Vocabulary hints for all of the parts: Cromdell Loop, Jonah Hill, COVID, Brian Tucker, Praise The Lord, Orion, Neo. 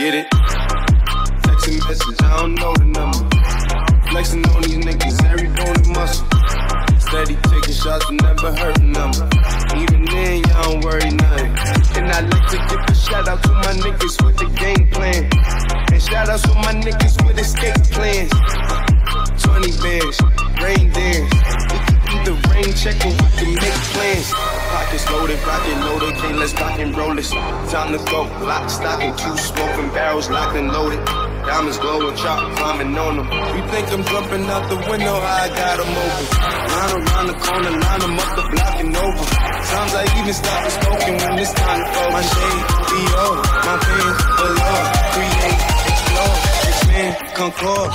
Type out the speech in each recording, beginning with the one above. get it. Text and message, I don't know the number. Flexing on these niggas, every bone and muscle. Steady taking shots and never hurting them. Even then, y'all don't worry nothing. And I like to give a shout out to my niggas with the game plan. And shout out to my niggas with escape plans. 20 bands, rain dance. The rain check and we can make plans. Pockets loaded, rocket loaded, can't let's lock and roll this. Time to go, lock, stock, and two smoking barrels locked and loaded. Diamonds glowing, chop, climbing on them. You think I'm jumping out the window, I got them open. Line around the corner, line them up the block and over. Times I even stop and smoking when it's time to go. My shade, B.O., my pen, below. Create, explore, expand, concord.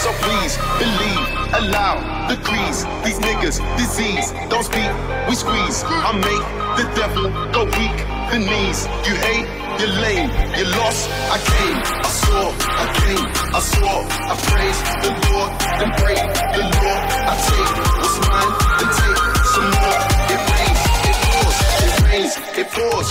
So please, believe, allow, decrease. These niggas, disease, don't speak, we squeeze. I make the devil go weak, the knees. You hate, you're lame, you lost. I came, I saw, I came, I saw. I praise the Lord, and break the law. I take what's mine, and take some more. It rains, it pours, it rains, it pours.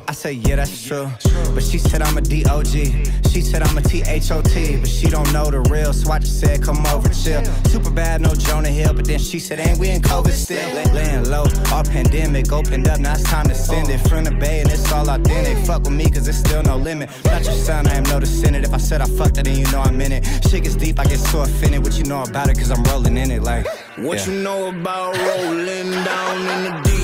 I said yeah, that's true. But she said I'm a D.O. She said I'm a T-H-O-T, but she don't know the real, so I just said come over, chill. Super bad, no Jonah Hill, but then she said ain't we in COVID still. Laying low, all pandemic, opened up, now it's time to send it. From the bay and it's all authentic, fuck with me cause there's still no limit. Not your sign, I am no descendant, if I said I fucked it then you know I'm in it. Shit gets deep, I get so offended, what you know about it cause I'm rolling in it like. What you know about rolling down in the deep?